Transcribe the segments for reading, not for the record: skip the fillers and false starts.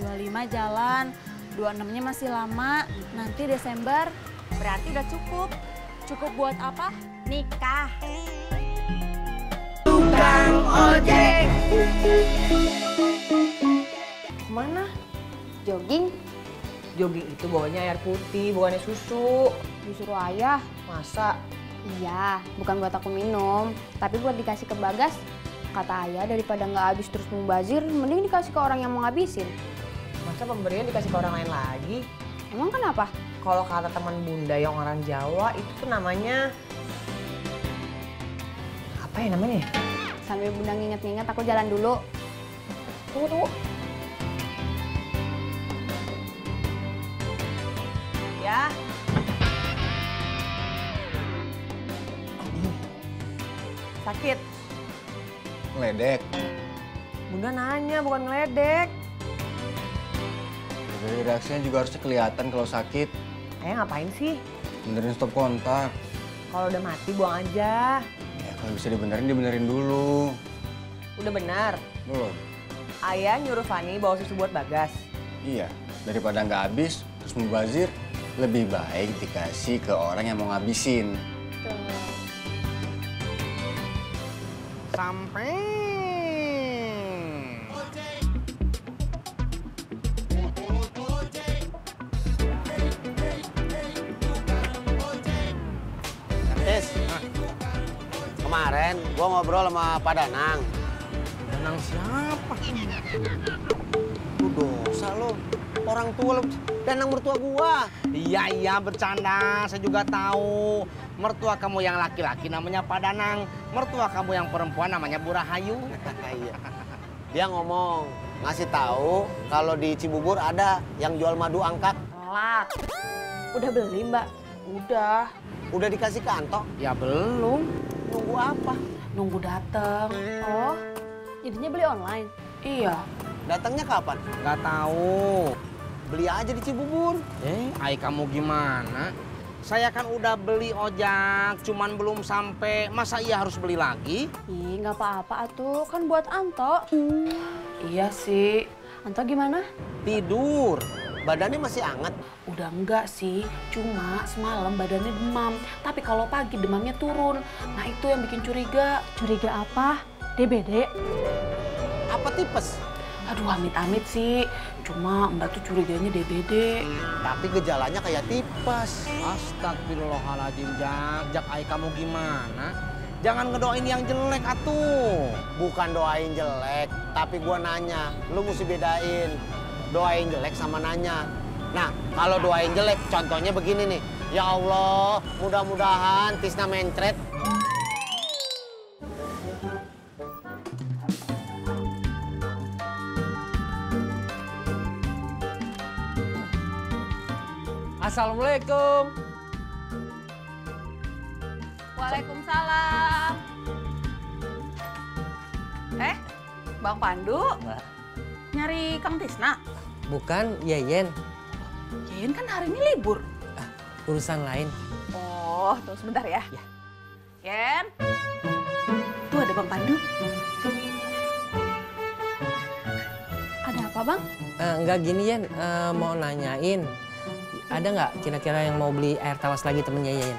25 jalan, 26-nya masih lama, nanti Desember. Berarti udah cukup. Cukup buat apa? Nikah. Tukang ojek. Kemana? Jogging. Jogging itu bawanya air putih, bukannya susu. Disuruh ayah. Masa? Iya, bukan buat aku minum. Tapi buat dikasih ke Bagas. Kata ayah, daripada nggak habis terus mubazir, mending dikasih ke orang yang mau ngabisin. Masa pemberian dikasih ke orang lain lagi? Emang kenapa? Kalau kata teman bunda yang orang Jawa, itu tuh namanya... Apa ya namanya? Sambil bunda nginget-nginget, aku jalan dulu. Tunggu, tunggu. Ya. Sakit. Ngeledek. Bunda nanya, bukan ngeledek. Dari reaksinya juga harusnya kelihatan kalau sakit. Ayah ngapain sih? Benerin stop kontak. Kalau udah mati, buang aja. Ya, kalau bisa dibenerin, dibenerin dulu. Udah benar? Belum. Ayah nyuruh Fani bawa susu buat Bagas. Iya, daripada nggak habis, terus mubazir, lebih baik dikasih ke orang yang mau ngabisin. Tuh. Sampai... Kemarin gue ngobrol sama Pak Danang. Danang siapa? Lu dosa lo, orang tua lo. Danang mertua gua. Iya bercanda, saya juga tahu. Mertua kamu yang laki-laki namanya Pak Danang. Mertua kamu yang perempuan namanya Bu Rahayu. Dia ngomong ngasih tahu kalau di Cibubur ada yang jual madu angkat. Telat. Udah beli Mbak? Udah. Udah dikasih ke Anto? Ya belum. Nunggu apa? Nunggu dateng. Oh, jadinya beli online? Iya. Datangnya kapan? Nggak tahu. Beli aja di Cibubur. Ay kamu gimana? Saya kan udah beli ojek, cuman belum sampai. Masa iya harus beli lagi? Ih, nggak apa-apa atuh, kan buat Anto. Iya sih. Anto gimana? Tidur. Badannya masih anget? Udah enggak sih, cuma semalam badannya demam. Tapi kalau pagi demamnya turun. Nah itu yang bikin curiga. Curiga apa? DBD? Apa tipes? Aduh amit-amit sih. Cuma Mbak tuh curiganya DBD. Tapi gejalanya kayak tipes. Astagfirullahaladzim, Jak. Jak, ay kamu gimana? Jangan ngedoain yang jelek atuh. Bukan doain jelek, tapi gua nanya. Lu mesti bedain. Doain jelek sama nanya. Nah, kalau doain jelek, contohnya begini nih. Ya Allah, mudah-mudahan Tisna mencret. Assalamualaikum. Waalaikumsalam. Bang Pandu? Nyari Kang Tisna? Bukan, Yeyen. Yeyen kan hari ini libur. Urusan lain. Oh, tunggu sebentar ya. Ya. Yen. Tuh ada Bang Pandu. Ada apa, Bang? Enggak gini, Yen. Mau nanyain. Ada nggak kira-kira yang mau beli air tawas lagi temennya Yeyen?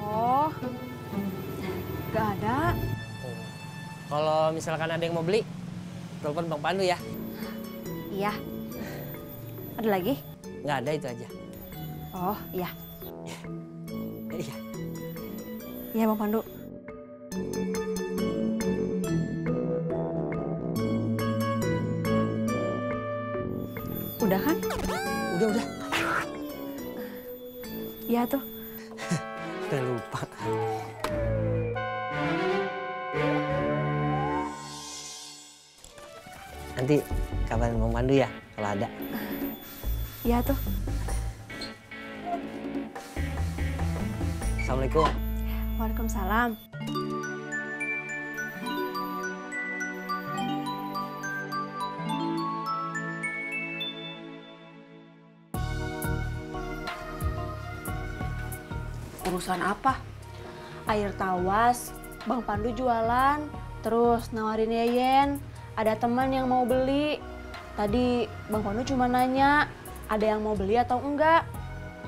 Oh, nggak ada. Oh. Kalau misalkan ada yang mau beli, telepon Bang Pandu ya. Iya. Ada lagi? Nggak ada, itu aja. Oh, iya. Iya. Iya, Bang Pandu. Udah kan? Udah. Iya tuh. Udah lupa. Nanti kabarin Bang Pandu ya, kalau ada. Iya tuh. Assalamualaikum. Waalaikumsalam. Urusan apa? Air tawas, Bang Pandu jualan, terus nawarin Yeyen. Ada teman yang mau beli, Tadi Bang Pandu cuma nanya, ada yang mau beli atau enggak?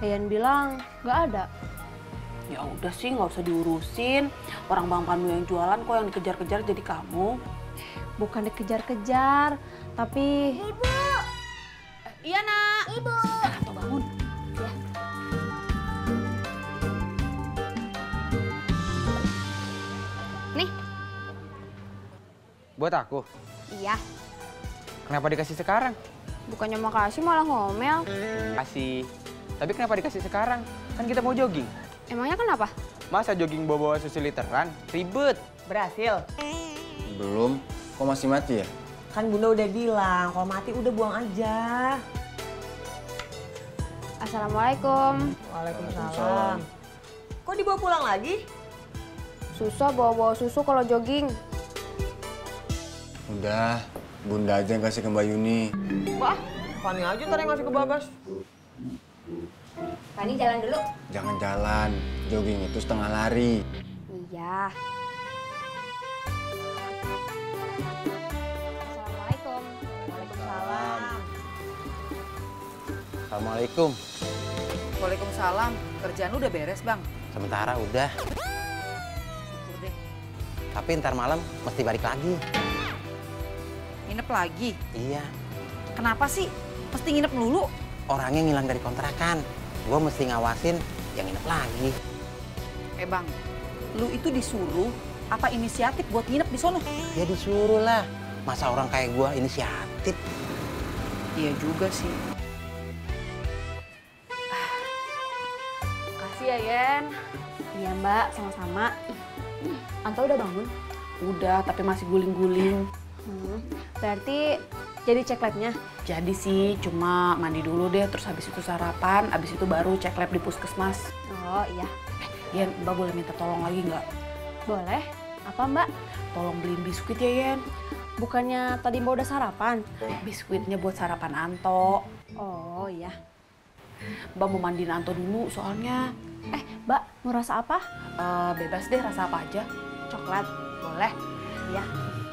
Yeyen bilang, enggak ada. Ya udah sih, nggak usah diurusin. Orang Bang Pandu yang jualan kok yang dikejar-kejar jadi kamu. Bukan dikejar-kejar, tapi... Ibu! Iya, Nak! Ibu! Atau bangun. Ya. Nih. Buat aku? Iya. Kenapa dikasih sekarang? Bukannya makasih malah ngomel. Kasih. Tapi kenapa dikasih sekarang? Kan kita mau jogging. Emangnya kenapa? Masa jogging bawa-bawa susu literan? Ribet. Berhasil? Belum. Kok masih mati ya? Kan Bunda udah bilang, kalau mati udah buang aja. Assalamualaikum. Waalaikumsalam. Kok dibawa pulang lagi? Susah bawa-bawa susu kalau jogging. Udah, Bunda aja yang kasih ke Mbak Yuni. Wah, Fani aja ntar yang ngasih ke Bagas. Fani jalan dulu. Jangan jalan, jogging itu setengah lari. Iya. Assalamualaikum. Waalaikumsalam. Assalamualaikum. Waalaikumsalam. Kerjaan udah beres, Bang? Sementara udah. Syukur deh. Tapi ntar malam mesti balik lagi. Nginep lagi? Iya. Kenapa sih? Mesti nginep dulu? Orangnya ngilang dari kontrakan. Gue mesti ngawasin yang nginep lagi. Bang, lu itu disuruh apa inisiatif buat nginep di sono? Ya disuruh lah. Masa orang kayak gue inisiatif? Iya juga sih. Makasih ya, Yeyen. Iya, Mbak. Sama-sama. Anta udah bangun? Udah, tapi masih guling-guling. Berarti jadi cek labnya? Jadi sih, cuma mandi dulu deh, terus habis itu sarapan, habis itu baru cek lab di puskesmas. Oh iya. Yeyen, Mbak boleh minta tolong lagi nggak? Boleh. Apa Mbak? Tolong beliin biskuit ya, Yeyen. Bukannya tadi Mbak udah sarapan? Biskuitnya buat sarapan Anto. Oh iya. Mbak mau mandiin Anto dulu soalnya. Mbak mau rasa apa? Bebas deh, rasa apa aja. Coklat, boleh? Iya.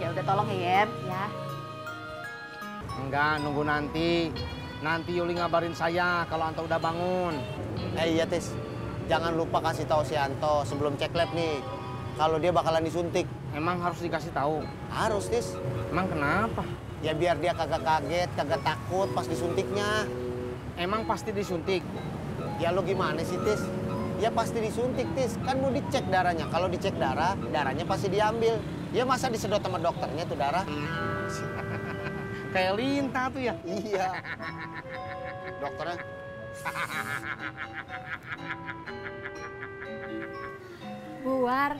Ya udah tolong Yeyen. Ya. Enggak, nunggu nanti. Nanti Yuli ngabarin saya kalau Anto udah bangun. Iya, Tis. Jangan lupa kasih tahu si Anto sebelum cek lab nih. Kalau dia bakalan disuntik. Emang harus dikasih tahu? Harus, Tis. Emang kenapa? Ya biar dia kagak kaget, kagak takut pas disuntiknya. Emang pasti disuntik? Ya lu gimana sih, Tis? Ya pasti disuntik, Tis. Kan mau dicek darahnya. Kalau dicek darah, darahnya pasti diambil. Ya masa disedot sama dokternya tuh darah? Kayak lintah tuh ya? Iya. Dokternya? Buar.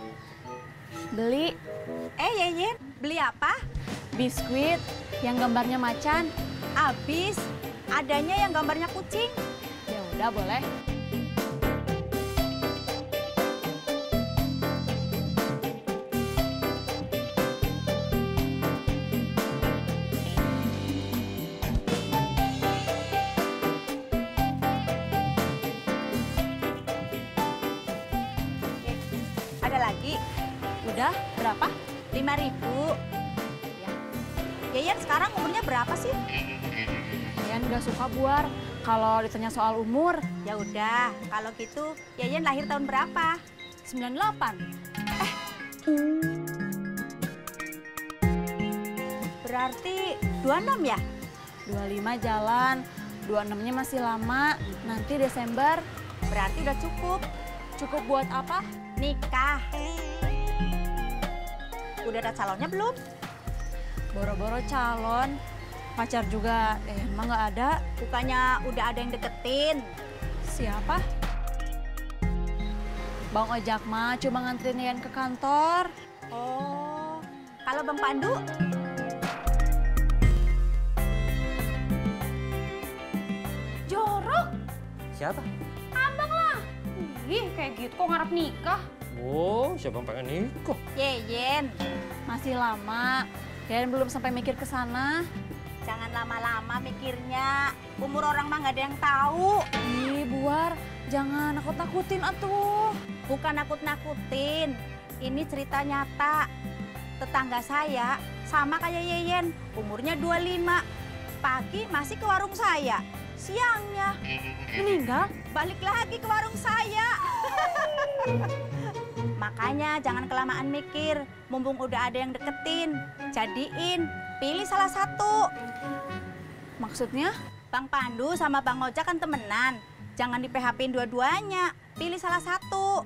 Beli. Yeyen, beli apa? Biskuit yang gambarnya macan. Abis, adanya yang gambarnya kucing. Ya udah, boleh. Lagi. Udah, berapa? 5.000. Ya. Yeyen sekarang umurnya berapa sih? Yeyen nggak suka Buar kalau ditanya soal umur. Ya udah, kalau gitu Yeyen lahir tahun berapa? 98. Berarti 26 ya? 25 jalan, 26-nya masih lama. Nanti Desember berarti udah cukup. Cukup buat apa? Nikah. Udah ada calonnya belum? Boro-boro calon. Pacar juga emang nggak ada. Bukannya udah ada yang deketin. Siapa? Bang Ojak mah cuma nganterin Yeyen ke kantor. Oh, kalau Bang Pandu? Jorok. Siapa? Abang lah. Ih, kayak gitu kok ngarep nikah. Oh, siapa yang pengen nikah? Yeyen, masih lama. Yeyen belum sampai mikir ke sana. Jangan lama-lama mikirnya. Umur orang mah nggak ada yang tahu. Ih, Buar, jangan nakut-nakutin atuh. Bukan nakut-nakutin. Ini cerita nyata. Tetangga saya sama kayak Yeyen, umurnya 25. Pagi masih ke warung saya. Siangnya meninggal, balik lagi ke warung saya. Makanya jangan kelamaan mikir. Mumpung udah ada yang deketin, jadiin, pilih salah satu. Maksudnya? Bang Pandu sama Bang Ojak kan temenan. Jangan di PHP-in dua-duanya. Pilih salah satu.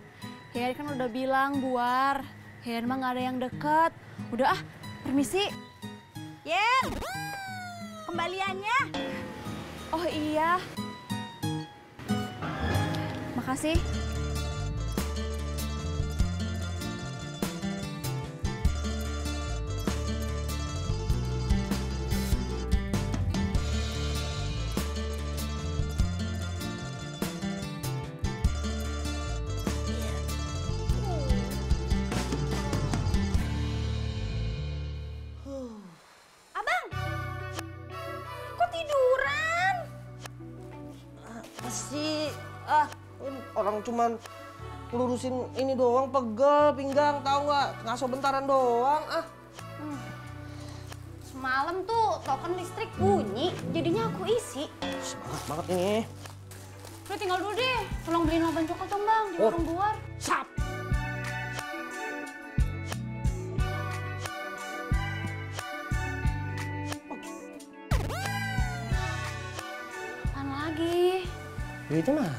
Yeyen kan udah bilang, Buar. Yeyen mah gak ada yang deket. Udah ah, permisi. Yeyen, kembaliannya. Oh iya. Makasih. Orang cuman lurusin ini doang, pegel pinggang, tahu nggak? Ngaso bentaran doang, ah. Semalam tuh token listrik bunyi, jadinya aku isi. Semangat banget ini. Udah tinggal dulu deh, tolong beliin obat coklat dong Bang, di warung Buar. Sap! Apaan lagi? Duitnya mana?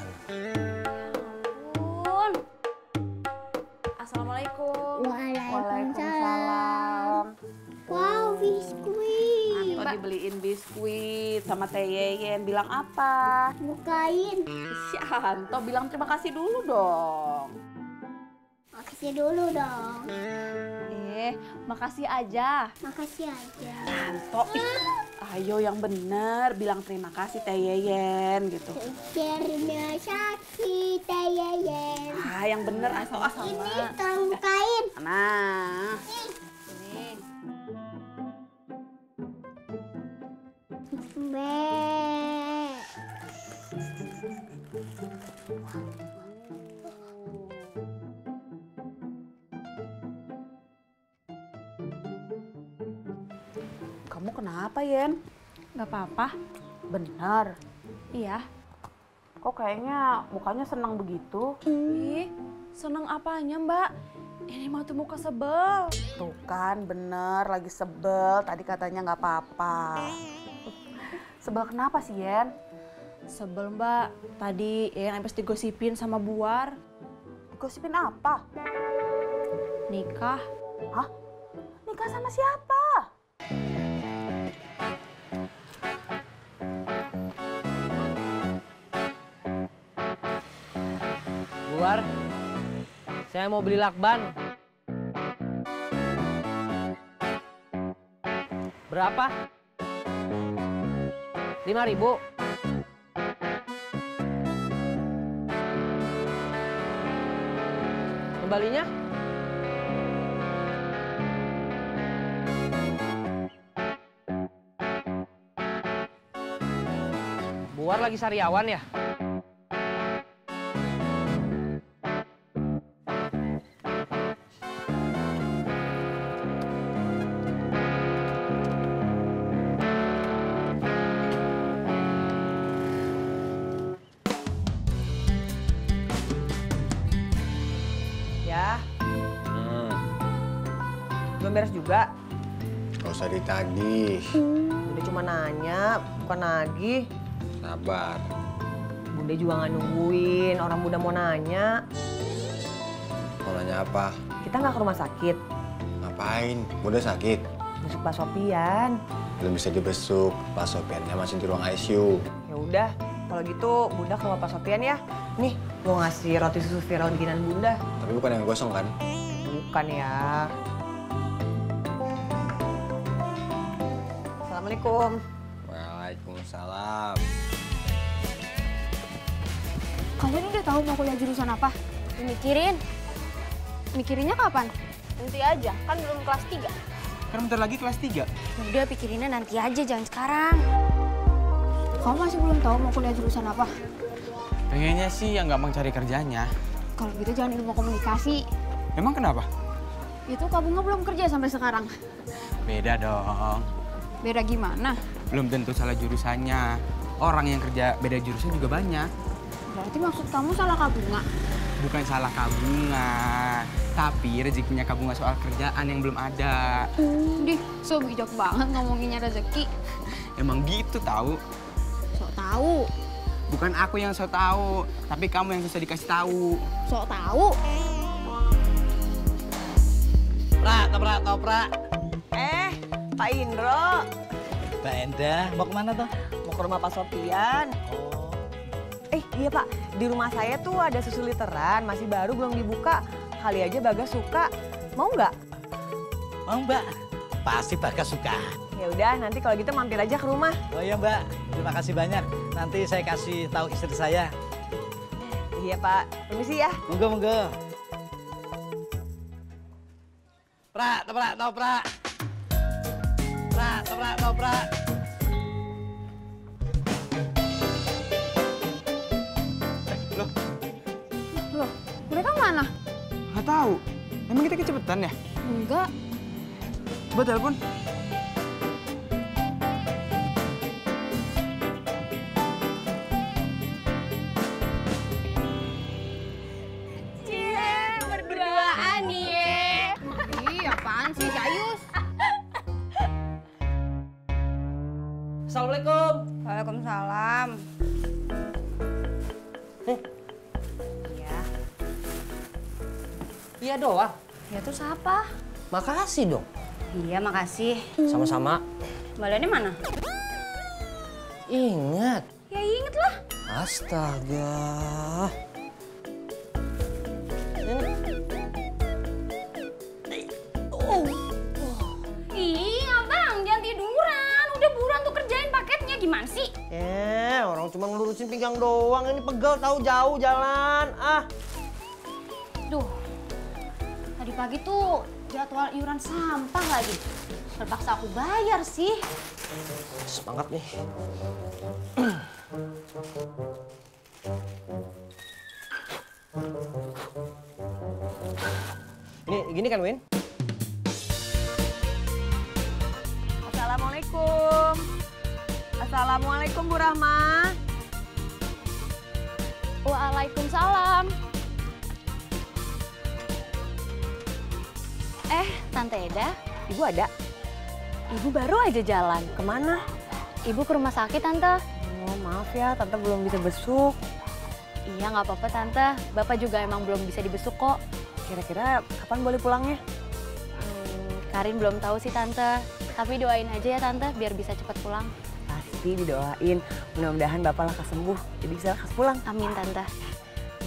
Beliin biskuit sama Teh Yeyen, bilang apa? Bukain. Sianto bilang terima kasih dulu dong. Makasih dulu dong. Makasih aja. Makasih aja. Sianto, ayo yang bener bilang terima kasih Teh Yeyen gitu. Terima kasih Teh Yeyen. Ah, yang bener asal-asal. Ini tolong bukain. Nah. Kamu kenapa, Yen? Gak apa-apa. Benar. Iya. Kok kayaknya mukanya senang begitu? Ih, senang apanya, Mbak? Ini mah tuh muka sebel. Tuh kan, bener. Lagi sebel. Tadi katanya gak apa-apa. Sebel kenapa sih, Yen? Sebel, Mbak. Tadi yang habis digosipin sama Buar. Digosipin apa? Nikah. Hah? Nikah sama siapa? Buar, saya mau beli lakban. Berapa? 5.000. Kembalinya? Buar lagi sariawan ya? Beres juga. Gak usah ditagih. Bunda cuma nanya, bukan nagih. Sabar. Bunda juga nggak nungguin. Orang Bunda mau nanya. Mau nanya apa? Kita nggak ke rumah sakit. Ngapain? Bunda sakit. Besuk Pak Sopian. Belum bisa dibesuk. Pak Sopiannya masih di ruang ICU. Ya udah, kalau gitu Bunda ke rumah Pak Sopian ya. Nih, mau ngasih roti susu viral bikinan Bunda. Tapi bukan yang gosong kan? Bukan ya. Assalamualaikum. Waalaikumsalam. Kalian udah tahu mau kuliah jurusan apa? Mikirin. Mikirinnya kapan? Nanti aja, kan belum kelas 3. Kan bentar lagi kelas 3. Udah pikirinnya nanti aja, jangan sekarang. Kamu masih belum tahu mau kuliah jurusan apa? Pengennya sih yang gampang cari kerjanya. Kalau gitu jangan ilmu komunikasi. Emang kenapa? Itu kamu belum kerja sampai sekarang. Beda dong. Beda gimana? belum tentu salah jurusannya. Orang yang kerja beda jurusan juga banyak. Berarti maksud kamu salah Kak Bunga? Bukan salah Kak Bunga, tapi rezekinya Kak Bunga soal kerjaan yang belum ada. Dih, so bijak banget ngomonginnya rezeki. Emang gitu tahu? Sok tahu. Bukan aku yang sok tahu, tapi kamu yang susah dikasih tahu. Sok tahu. Toprak. Pak Indro. Mbak Endah, mau kemana tuh? Mau ke rumah Pak Sofian. Oh. Iya Pak, di rumah saya tuh ada susu literan, masih baru belum dibuka. Kali aja Bagas suka, mau nggak? Mau Mbak, pasti Bagas suka. Ya udah, nanti kalau gitu mampir aja ke rumah. Oh iya Mbak, terima kasih banyak. Nanti saya kasih tahu istri saya. Iya Pak, permisi ya. Monggo. Toprak. Loh, mereka mana? Nggak tahu. Emang kita kecepetan ya? Enggak. Coba telepon. Assalamualaikum. Waalaikumsalam. Iya. Iya doang. Ya terus apa? Makasih dong. Iya, makasih. Sama-sama. Mbak Lani mana? Ingat. Ya ingat lah. Astaga. Gimana sih? Orang cuma ngelurusin pinggang doang, ini pegel tahu jauh jalan. Duh, tadi pagi tuh jadwal iuran sampah lagi. Terpaksa aku bayar sih. Semangat nih. Ini gini kan, Win? Assalamualaikum Bu Rahma. Waalaikumsalam. Tante Eda, Ibu ada? Ibu baru aja jalan. Kemana? Ibu ke rumah sakit, Tante. Oh, maaf ya, Tante belum bisa besuk. Iya, nggak apa-apa, Tante. Bapak juga emang belum bisa dibesuk kok. Kira-kira kapan boleh pulangnya? Karin belum tahu sih, Tante. Tapi doain aja ya, Tante, biar bisa cepat pulang. Didoain, mudah-mudahan Bapak lekas sembuh, jadi bisa lekas pulang. Amin, Tante.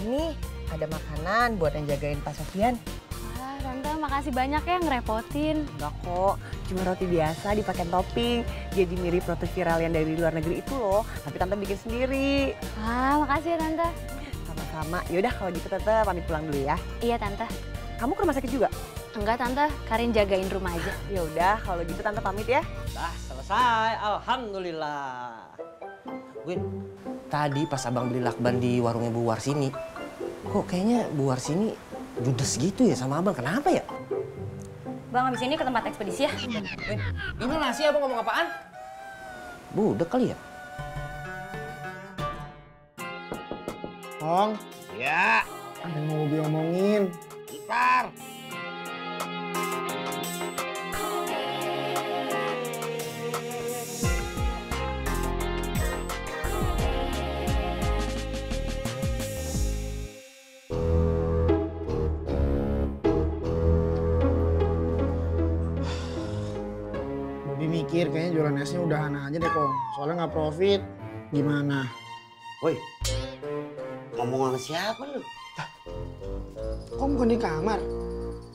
Ini ada makanan buat yang jagain Pak Sofian. Wah, Tante, makasih banyak ya, ngerepotin. Enggak kok, cuma roti biasa dipakai topping. Jadi mirip roti viral yang dari luar negeri itu loh, tapi Tante bikin sendiri. Wah, makasih ya, Tante. Sama-sama. Yaudah, kalau gitu Tante pamit pulang dulu ya. Iya, Tante. Kamu ke rumah sakit juga? Enggak, Tante. Karin jagain rumah aja. Ya udah, kalau gitu Tante pamit ya. Dah, selesai. Alhamdulillah. Win, tadi pas abang beli lakban di warungnya Bu Warsini, kok kayaknya Bu Warsini judes gitu ya sama abang. Kenapa ya? Bang, abis ini ke tempat ekspedisi ya. Win, ini nasi abang ngomong apaan? Bu, udah kali ya? Hong. Ya. Ada yang mau diomongin. Gitar. Kayaknya jualan esnya udahan aja deh, Kong. Soalnya nggak profit. Gimana? Woi, ngomong sama siapa lu? Kok bukan di kamar?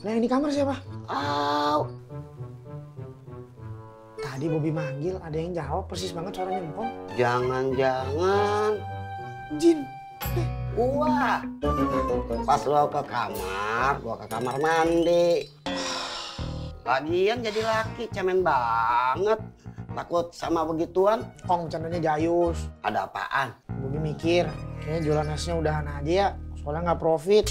Nah, ini kamar siapa? Tadi Bobby manggil, ada yang jawab persis banget suaranya, Kong. Jangan-jangan jin. Wah, pas lo gua ke kamar mandi. Lagian jadi laki, cemen banget. Takut sama begituan. Kong, candanya jayus. Ada apaan? Bobby mikir, kayaknya jualan esnya udahan aja ya. Soalnya nggak profit.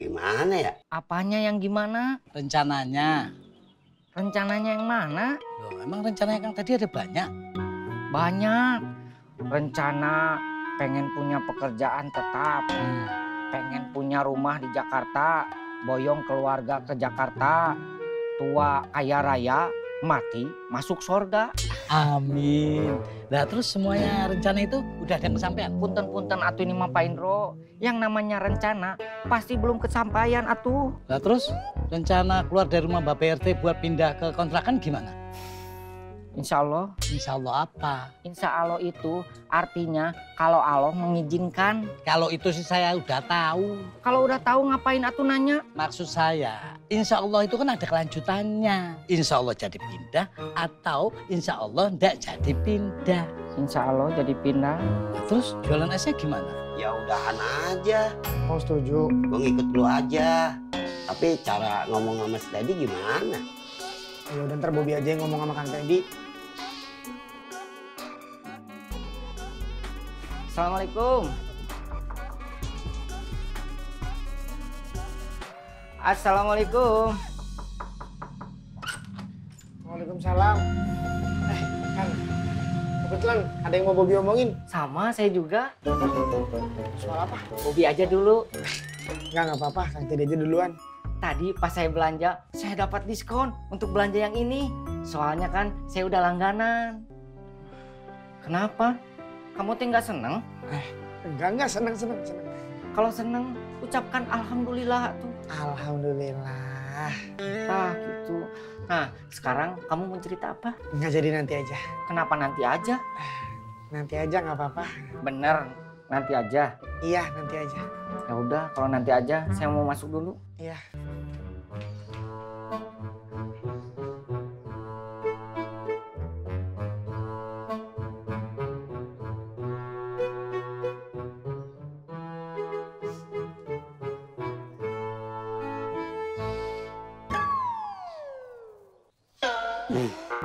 Gimana ya? Apanya yang gimana? Rencananya. Rencananya yang mana? Loh, emang rencananya Kang tadi ada banyak? Banyak. Rencana pengen punya pekerjaan tetap. Pengen punya rumah di Jakarta. Boyong keluarga ke Jakarta. Tua kaya raya. Mati masuk surga. Amin. Nah terus semuanya rencana itu udah ada yang kesampaian? Punten-punten atuh ini mah Pak Indro. Yang namanya rencana pasti belum kesampaian atuh. Nah terus rencana keluar dari rumah Bapak RT buat pindah ke kontrakan gimana? Insya Allah. Insya Allah apa? Insya Allah itu artinya kalau Allah mengizinkan. Kalau itu sih saya udah tahu. Kalau udah tahu ngapain atuh nanya? Maksud saya, Insya Allah itu kan ada kelanjutannya. Insya Allah jadi pindah atau Insya Allah enggak jadi pindah. Insya Allah jadi pindah. Nah, terus jualan esnya gimana? Ya udahan aja. Oh setuju. Gua ngikut dulu aja. Tapi cara ngomong sama si Daddy gimana? Ya udah ntar Bobby aja yang ngomong sama Kang Teddy. Assalamualaikum. Assalamualaikum. Waalaikumsalam. Kang, kebetulan ada yang mau Bobby omongin. Sama, saya juga. Soal apa? Bobby aja dulu. Nggak apa-apa. Kang Teddy aja duluan. Tadi pas saya belanja, saya dapat diskon untuk belanja yang ini. Soalnya kan saya udah langganan. Kenapa? Kamu tuh nggak seneng? Enggak seneng. Kalau seneng, ucapkan alhamdulillah tuh. Alhamdulillah. Nah gitu. Nah sekarang kamu mau cerita apa? Nggak jadi nanti aja. Kenapa nanti aja? Nanti aja nggak apa-apa. Bener, nanti aja. Iya nanti aja. Ya udah kalau nanti aja, saya mau masuk dulu. Iya.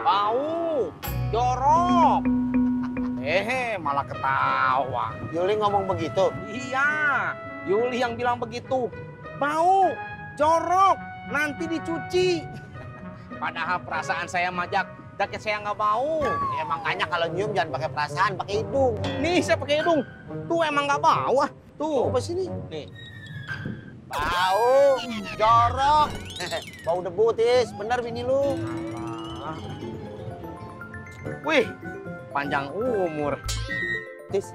Bau, jorok. Malah ketawa. Yuli ngomong begitu? Iya, Yuli yang bilang begitu. Bau, jorok, nanti dicuci. Padahal perasaan saya majak, jaket saya nggak bau. Ya makanya kalau nyium jangan pakai perasaan, pakai hidung. Nih saya pakai hidung, tuh emang nggak bau ah. Tuh, apa sini? Nih, bau, jorok, bau debu Tis, bener bini lu. Wih, panjang umur. Tis.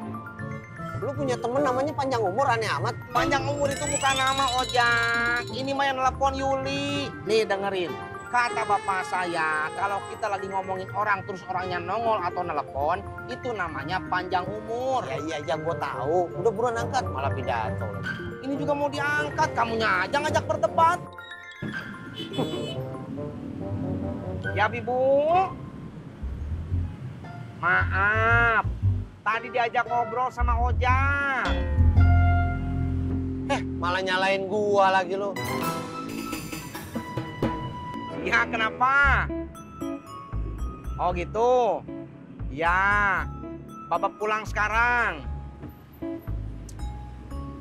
Lu punya temen namanya panjang umur, aneh amat. Panjang umur itu bukan nama ojak. Ini mah yang telepon Yuli. Nih dengerin, kata bapak saya kalau kita lagi ngomongin orang terus orangnya nongol atau telepon, itu namanya panjang umur. Ya iya gue tahu. Udah buruan angkat malah pidato. Ini juga mau diangkat, kamunya aja ngajak berdebat. Ya Bibu, maaf. Tadi diajak ngobrol sama ojak. Malah nyalain gua lagi lu. Ya, kenapa? Oh gitu. Ya, bapak pulang sekarang.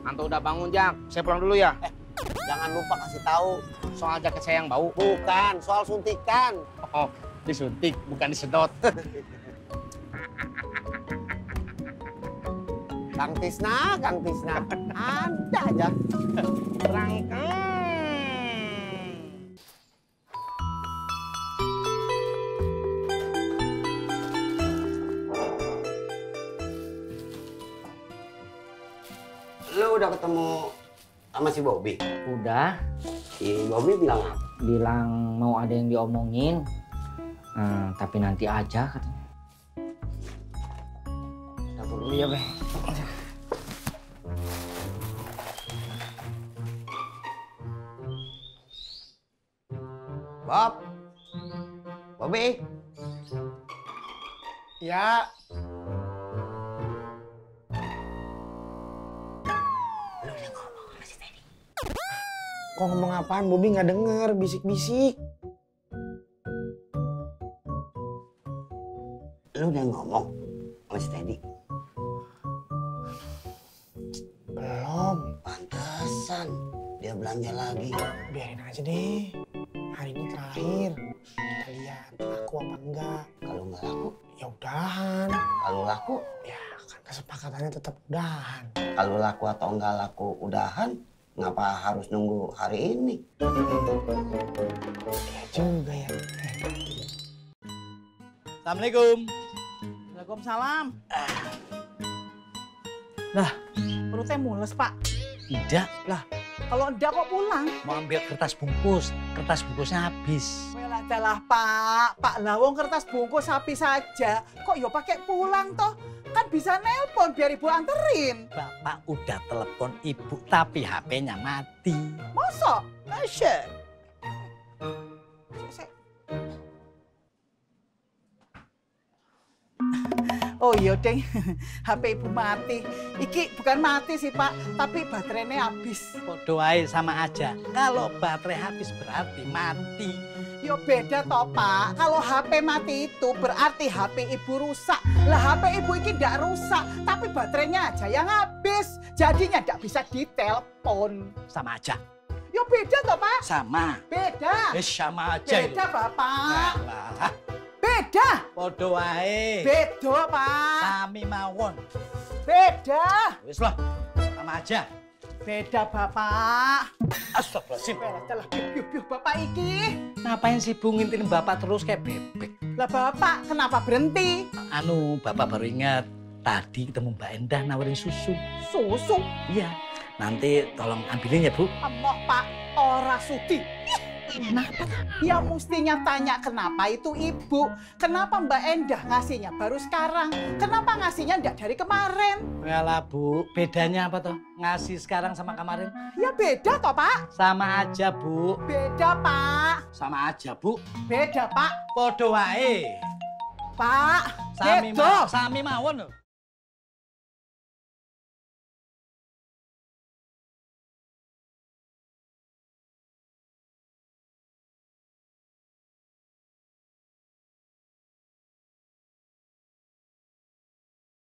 Anto udah bangun, Jak. Saya pulang dulu ya. Jangan lupa kasih tahu soal jaket saya yang bau. Bukan, soal suntikan. Oh, disuntik, bukan disedot. Kang Tisna, ada aja. Terangkan. Lo udah ketemu sama si Bobby? Udah. Si Bobby bilang apa? Bilang mau ada yang diomongin, tapi nanti aja katanya. Dapur dulu ya, Beh. Bob, Bobby, ya, lu udah ngomong sama si Teddy. Kok ngomong apaan? Bobby nggak denger, bisik-bisik. Lu udah ngomong sama si Teddy? Belum. Pantesan dia belanja lagi. Biarin aja deh. Hari ini terakhir. lihat laku apa enggak. Kalau nggak laku ya udahan. Kalau laku ya kan kesepakatannya tetap udahan. Kalau laku atau nggak laku udahan, ngapa harus nunggu hari ini? Ya juga ya. Assalamualaikum. Waalaikumsalam. Lah, perutnya mules, Pak. Tidak lah. Kalau enggak kok pulang. Mau ambil kertas bungkus. Kertas bungkusnya habis. Wah, adalah Pak. Pak Lawong kertas bungkus habis saja. Kok yo pakai pulang toh? Kan bisa nelpon biar Ibu anterin. Bapak udah telepon Ibu tapi HP-nya mati. Masa? Asyik. Oh iya, Deng. HP Ibu mati. Iki bukan mati sih, Pak, tapi baterainya habis. Podo ae sama aja. Kalau baterai habis berarti mati. Yo beda toh, Pak. Kalau HP mati itu berarti HP Ibu rusak. Lah HP Ibu iki ndak rusak, tapi baterainya aja yang habis. Jadinya ndak bisa ditelepon. Sama aja. Yo beda toh, Pak. Sama. Beda. Eh, sama aja. Beda, Bapak. Nah, beda. Podo wae. Beda, Pak. Sami mawon. Beda. Wis lah, sama aja. Beda, Bapak. Astagfirullahaladzim. Telah biuh-biuh Bapak iki. Ngapain sih Bu ngintilin Bapak terus kayak bebek? Lah Bapak, kenapa berhenti? Anu, Bapak baru ingat. Tadi ketemu Mbak Endah nawarin susu. Susu? Iya. Nanti tolong ambilin ya, Bu. Emoh, Pak. Ora sudi. Kenapa? Ya mestinya tanya kenapa itu Ibu. Kenapa Mbak Endah ngasihnya baru sekarang? Kenapa ngasihnya enggak dari kemarin? Yalah Bu, bedanya apa toh? Ngasih sekarang sama kemarin? Ya beda toh Pak. Sama aja Bu. Beda Pak. Sama aja Bu. Beda Pak. Podo wae. Pak, sami mawon.